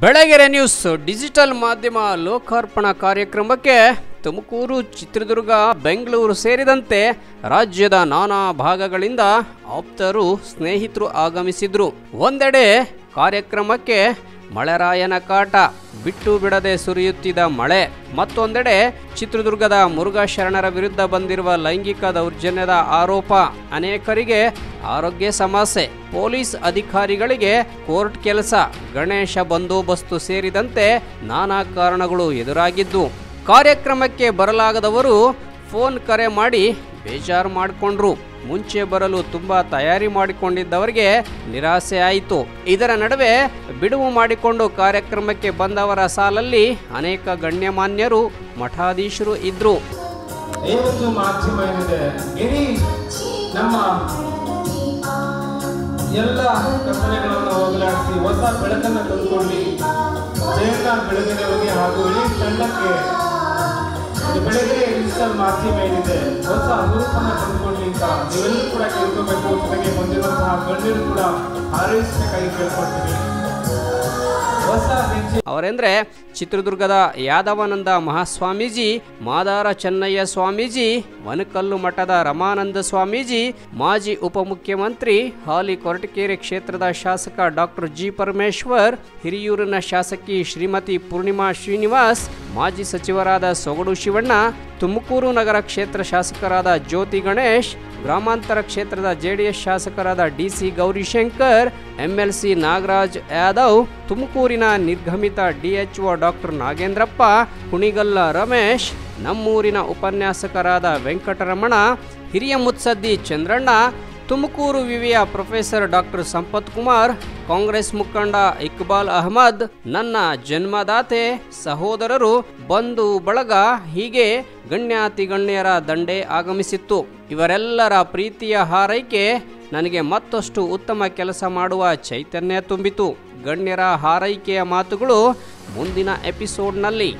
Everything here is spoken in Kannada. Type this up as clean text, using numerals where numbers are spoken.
ಬೆಳಗೆರೆ ನ್ಯೂಸ್ ಡಿಜಿಟಲ್ ಮಾಧ್ಯಮ ಲೋಕಾರ್ಪಣಾ ಕಾರ್ಯಕ್ರಮಕ್ಕೆ ತುಮಕೂರು ಚಿತ್ರದುರ್ಗ ಬೆಂಗಳೂರು ಸೇರಿದಂತೆ ರಾಜ್ಯದ ನಾನಾ ಭಾಗಗಳಿಂದ ಆಪ್ತರು ಸ್ನೇಹಿತರು ಆಗಮಿಸಿದರು। ಒಂದೆಡೆ ಕಾರ್ಯಕ್ರಮಕ್ಕೆ ಮಳೆರಾಯನ ಕಾಟ ಬಿಟ್ಟು ಬಿಡದೆ ಸುರಿಯುತ್ತಿದ್ದ ಮಳೆ, ಮತ್ತೊಂದೆಡೆ ಚಿತ್ರದುರ್ಗದ ಮುರುಘಾ ಶರಣರ ವಿರುದ್ಧ ಬಂದಿರುವ ಲೈಂಗಿಕ ದೌರ್ಜನ್ಯದ ಆರೋಪ, ಅನೇಕರಿಗೆ ಆರೋಗ್ಯ ಸಮಸ್ಯೆ, ಪೊಲೀಸ್ ಅಧಿಕಾರಿಗಳಿಗೆ ಕೋರ್ಟ್ ಕೆಲಸ, ಗಣೇಶ ಬಂದೋಬಸ್ತು ಸೇರಿದಂತೆ ನಾನಾ ಕಾರಣಗಳು ಎದುರಾಗಿದ್ದು ಕಾರ್ಯಕ್ರಮಕ್ಕೆ ಬರಲಾಗದವರು ಫೋನ್ ಕರೆ ಮಾಡಿ ಬೇಜಾರು ಮಾಡಿಕೊಂಡರು। ಮುಂಚೆ ಬರಲು ತುಂಬಾ ತಯಾರಿ ಮಾಡಿಕೊಂಡಿದ್ದವರಿಗೆ ನಿರಾಸೆ ಆಯಿತು। ಇದರ ನಡುವೆ ಬಿಡುವು ಮಾಡಿಕೊಂಡು ಕಾರ್ಯಕ್ರಮಕ್ಕೆ ಬಂದವರ ಸಾಲಲ್ಲಿ ಅನೇಕ ಗಣ್ಯಮಾನ್ಯರು ಮಠಾಧೀಶರು ಇದ್ದರು। ಎಲ್ಲ ಕಲ್ಪನೆಗಳನ್ನು ಹೋಗಲಾಡಿಸಿ ಹೊಸ ಬೆಳಕನ್ನು ತಂದುಕೊಳ್ಳಿ ಜಯಂತ ಬೆಳಗಿನವರಿಗೆ ಹಾಗೂ ಇಡೀ ತಂಡಕ್ಕೆ ಬೆಳಗ್ಗೆ ಡಿಜಿಟಲ್ ಮಾಧ್ಯಮ ಏನಿದೆ ಹೊಸ ರೂಪನ್ನು ತಂದುಕೊಳ್ಳಿ ಅಂತ ನೀವೆಲ್ಲರೂ ಕೂಡ ಕೇಳ್ಕೋಬೇಕು। ಜೊತೆಗೆ ಬಂದಿರುವಂತಹ ಗಣ್ಯರು ಕೂಡ ಆರೈಸಬೇಕಾಗಿ ಕೇಳ್ಕೊಳ್ತೀವಿ। ಅವರೆಂದರೆ ಚಿತ್ರದುರ್ಗದ ಯಾದವಾನಂದ ಮಹಾಸ್ವಾಮೀಜಿ, ಮಾದಾರಚನ್ನಯ್ಯ ಸ್ವಾಮೀಜಿ, ವನಕಲ್ಲು ಮಠದ ರಮಾನಂದ ಸ್ವಾಮೀಜಿ, ಮಾಜಿ ಉಪಮುಖ್ಯಮಂತ್ರಿ ಹಾಲಿ ಕೊರಟಕೆರೆ ಕ್ಷೇತ್ರದ ಶಾಸಕ ಡಾಕ್ಟರ್ ಜಿ ಪರಮೇಶ್ವರ್, ಹಿರಿಯೂರಿನ ಶಾಸಕಿ ಶ್ರೀಮತಿ ಪೂರ್ಣಿಮಾ ಶ್ರೀನಿವಾಸ್, ಮಾಜಿ ಸಚಿವರಾದ ಸೊಗಡು ಶಿವಣ್ಣ, ತುಮಕೂರು ನಗರ ಕ್ಷೇತ್ರ ಶಾಸಕರಾದ ಜ್ಯೋತಿ ಗಣೇಶ್, ಗ್ರಾಮಾಂತರ ಕ್ಷೇತ್ರದ ಜೆಡಿಎಸ್ ಶಾಸಕರಾದ ಡಿಸಿ ಗೌರಿಶಂಕರ್, ಎಂಎಲ್ಸಿ ನಾಗರಾಜ್ ಯಾದವ್, ತುಮಕೂರಿನ ನಿರ್ಗಮಿತ ಡಿಎಚ್ಒ ಡಾಕ್ಟರ್ ನಾಗೇಂದ್ರಪ್ಪ, ಕುಣಿಗಲ್ಲ ರಮೇಶ್, ನಮ್ಮೂರಿನ ಉಪನ್ಯಾಸಕರಾದ ವೆಂಕಟರಮಣ, ಹಿರಿಯ ಮುತ್ಸದ್ದಿ ಚಂದ್ರಣ್ಣ, ತುಮಕೂರು ವಿವಿಯ ಪ್ರೊಫೆಸರ್ ಡಾಕ್ಟರ್ ಸಂಪತ್ ಕುಮಾರ್, ಕಾಂಗ್ರೆಸ್ ಮುಖಂಡ ಇಕ್ಬಾಲ್ ಅಹಮದ್, ನನ್ನ ಜನ್ಮದಾತೆ ಸಹೋದರರು, ಬಂಧು ಬಳಗ, ಹೀಗೆ ಗಣ್ಯಾತಿ ಗಣ್ಯರ ದಂಡೆ ಆಗಮಿಸಿತ್ತು। ಇವರೆಲ್ಲರ ಪ್ರೀತಿಯ ಹಾರೈಕೆ ನನಗೆ ಮತ್ತಷ್ಟು ಉತ್ತಮ ಕೆಲಸ ಮಾಡುವ ಚೈತನ್ಯ ತುಂಬಿತು। ಗಣ್ಯರ ಹಾರೈಕೆಯ ಮಾತುಗಳು ಮುಂದಿನ ಎಪಿಸೋಡ್ನಲ್ಲಿ।